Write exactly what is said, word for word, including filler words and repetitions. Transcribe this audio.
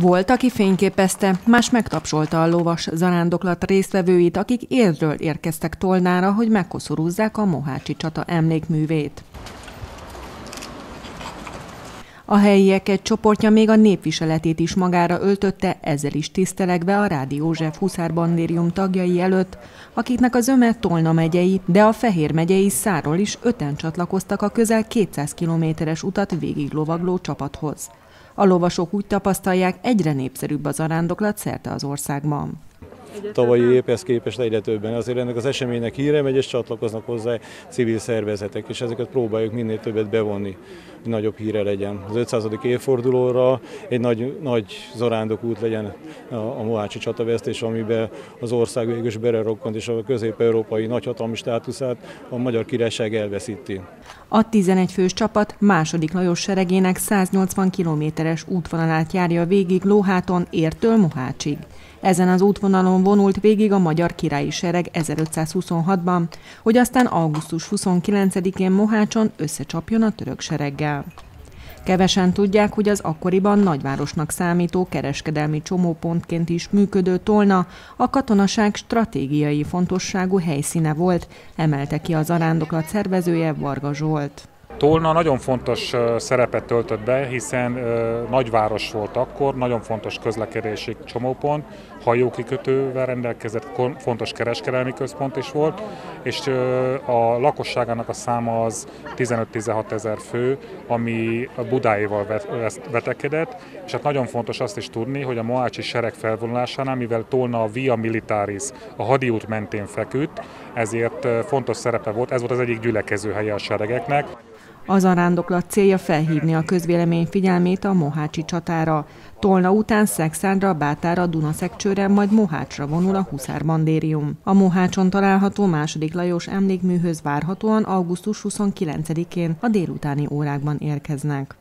Volt, aki fényképezte, más megtapsolta a Lovas zarándoklat résztvevőit, akik Érről érkeztek Tolnára, hogy megkoszorúzzák a mohácsi csata emlékművét. A helyiek egy csoportja még a népviseletét is magára öltötte, ezzel is tisztelegve a Rády József Huszárbandérium tagjai előtt, akiknek az öme Tolna megyei, de a Fehér megyei Száról is öten csatlakoztak a közel kétszáz kilométeres utat végig lovagló csapathoz. A lovasok úgy tapasztalják, egyre népszerűbb a zarándoklat szerte az országban. Tavalyi évhez képest egyre többen. Azért ennek az eseménynek híre megy, és csatlakoznak hozzá civil szervezetek, és ezeket próbáljuk minél többet bevonni, hogy nagyobb híre legyen. Az ötszázadik évfordulóra egy nagy, nagy zarándokút legyen a, a mohácsi csatavesztés, amiben az ország végül is belerokkant, és a közép-európai nagyhatalmi státuszát a Magyar Királyság elveszíti. A tizenegy fős csapat második. Lajos seregének száznyolcvan kilométeres útvonalát járja végig Lóháton Értől Mohácsig. Ezen az útvonalon vonult végig a magyar királyi sereg ezerötszázhuszonhatban, hogy aztán augusztus huszonkilencedikén Mohácson összecsapjon a török sereggel. Kevesen tudják, hogy az akkoriban nagyvárosnak számító kereskedelmi csomópontként is működő Tolna a katonaság stratégiai fontosságú helyszíne volt, emelte ki a zarándoklat szervezője, Varga Zsolt. Tolna nagyon fontos szerepet töltött be, hiszen nagyváros volt akkor, nagyon fontos közlekedési csomópont, hajókikötővel rendelkezett, fontos kereskedelmi központ is volt, és a lakosságának a száma az tizenöt-tizenhat ezer fő, ami Budáéval vetekedett, és hát nagyon fontos azt is tudni, hogy a mohácsi sereg felvonulásánál, mivel Tolna a Via Militaris, a hadiút mentén feküdt, ezért fontos szerepe volt, ez volt az egyik gyülekezőhelye a seregeknek. A zarándoklat célja felhívni a közvélemény figyelmét a mohácsi csatára. Tolna után Szexárra, Bátára, Dunaszekcsőre, majd Mohácsra vonul a Huszárbandérium. A Mohácson található második. Lajos emlékműhöz várhatóan augusztus huszonkilencedikén a délutáni órákban érkeznek.